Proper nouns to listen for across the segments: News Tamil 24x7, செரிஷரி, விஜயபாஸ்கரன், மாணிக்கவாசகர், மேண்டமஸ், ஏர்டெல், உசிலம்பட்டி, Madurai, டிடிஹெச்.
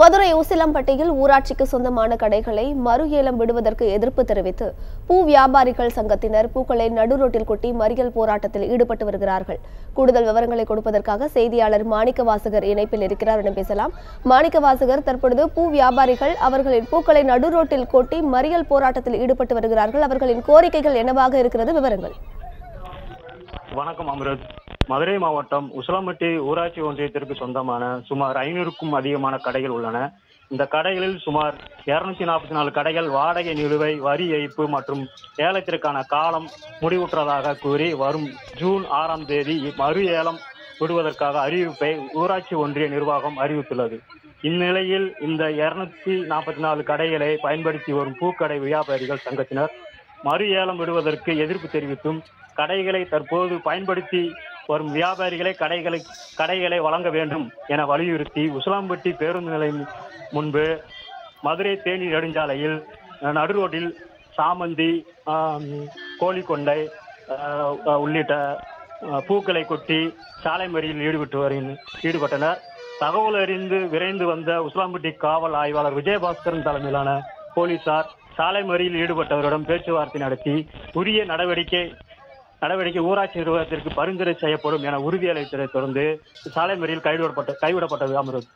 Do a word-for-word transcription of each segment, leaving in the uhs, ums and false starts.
மதுரை ஊசிலம்பட்டியில் ஊராட்சிக்கு சொந்தமான கடைகளை மறு ஏலம் விடுவதற்கு எதிர்ப்பு தெரிவித்து பூ வியாபாரிகள் சங்கத்தினர் பூக்களை நடுரோட்டில் கொட்டி மறியல் போராட்டத்தில் ஈடுபட்டு வருகிறார்கள். கூடுதல் விவரங்களை கொடுப்பதற்காக செய்தியாளர் மாணிக்கவாசகர் இணைப்பில் இருக்கிறார், என பேசலாம். மாணிக்கவாசகர், தற்பொழுது பூ வியாபாரிகள் அவர்களின் பூக்களை நடுரோட்டில் கொட்டி மறியல் போராட்டத்தில் ஈடுபட்டு வருகிறார்கள். அவர்களின் கோரிக்கைகள் என்னவாக இருக்கிறது, விவரங்கள்? வணக்கம் அமிர்த். மதுரை மாவட்டம் உசிலம்பட்டி ஊராட்சி ஒன்றியத்திற்கு சொந்தமான சுமார் ஐநூறுக்கும் அதிகமான கடைகள் உள்ளன. இந்த கடைகளில் சுமார் இருநூத்தி நாற்பத்தி நாலு கடைகள் வாடகை நிலுவை, வரி ஏய்ப்பு மற்றும் ஏலத்திற்கான காலம் முடிவுற்றதாக கூறி வரும் ஜூன் ஆறாம் தேதி மறு ஏலம் விடுவதற்காக அறிவிப்பை ஊராட்சி ஒன்றிய நிர்வாகம் அறிவித்துள்ளது. இந்நிலையில் இந்த இருநூத்தி நாற்பத்தி நாலு கடைகளை பயன்படுத்தி வரும் பூக்கடை வியாபாரிகள் சங்கத்தினர் மறு ஏலம் விடுவதற்கு எதிர்ப்பு தெரிவித்தும் கடைகளை தற்போது பயன்படுத்தி வரும் வியாபாரிகளை கடைகளை கடைகளை வழங்க வேண்டும் என வலியுறுத்தி உசிலம்பட்டி பேருந்து நிலையம் முன்பு மதுரை தேனி நெடுஞ்சாலையில் நடுரோட்டில் சாமந்தி, கோழிக்கொண்டை உள்ளிட்ட பூக்களை கொட்டி சாலை மறியில் ஈடுபட்டு வருகின்றனர் ஈடுபட்டனர் தகவல் அறிந்து விரைந்து வந்த உசிலம்பட்டி காவல் ஆய்வாளர் விஜயபாஸ்கரன் தலைமையிலான போலீசார் சாலை மறியில் ஈடுபட்டவரிடம் பேச்சுவார்த்தை நடத்தி உரிய நடவடிக்கை நடவடிக்கை ஊராட்சி நிர்வாகத்திற்கு பரிந்துரை செய்யப்படும் என உறுதியளித்ததை தொடர்ந்து சாலை மறியல் கைவிடப்பட்ட கைவிடப்பட்டது அமிர்த்.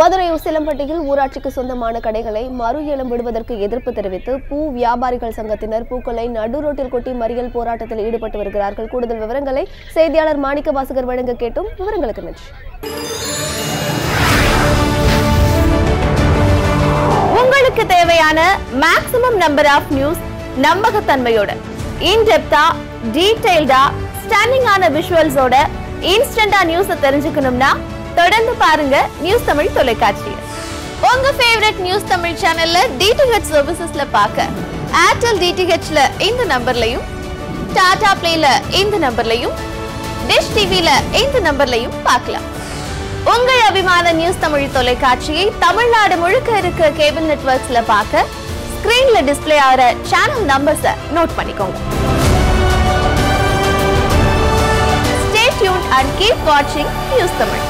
மதுரை உசிலம்பட்டியில் ஊராட்சிக்கு சொந்தமான கடைகளை மறு ஏலம் விடுவதற்கு எதிர்ப்பு தெரிவித்து பூ வியாபாரிகள் சங்கத்தினர் பூக்களை நடுரோட்டில் கொட்டி மறியல் போராட்டத்தில் ஈடுபட்டு வருகிறார்கள். கூடுதல் விவரங்களை செய்தியாளர் மாணிக்கவாசகர் வழங்க கேட்டும். விவரங்களுக்கு நன்றி. உங்களுக்கு தேவையான மேக்ஸிமம் நம்பர் ஆஃப் நியூஸ் நம்பகத்தன்மையோட, இன்டெப்தா, டீடைல்டா, ஸ்டாண்டிங்கான விஷுவல்ஸோட இன்ஸ்டண்டா நியூஸை தெரிஞ்சுக்கணும்னா தொடர்ந்து பாருங்க நியூஸ் தமிழ் தொலைக்காட்சி. உங்க ஃபேவரட் நியூஸ் தமிழ் சேனல்ல டிடிஹெச் சர்வீசஸ்ல பார்க்க ஏர்டெல் டிடிஹெச்ல இந்த நம்பர்லயும், டாடா பிளேல இந்த நம்பர்லயும், டிஷ் டிவில இந்த நம்பர்லயும் பார்க்கலாம். உங்கள் அபிமான நியூஸ் தமிழ் தொலைக்காட்சியை தமிழ்நாடு முழுக்க இருக்க கேபிள் நெட்வொர்க்ஸ்ல பார்க்க ஸ்கிரீன்ல டிஸ்ப்ளே ஆகிற சேனல் நம்பர்ஸை நோட் பண்ணிக்கோங்க. ஸ்டே டியூன் அண்ட் கீப் வாட்சிங் நியூஸ் தமிழ்.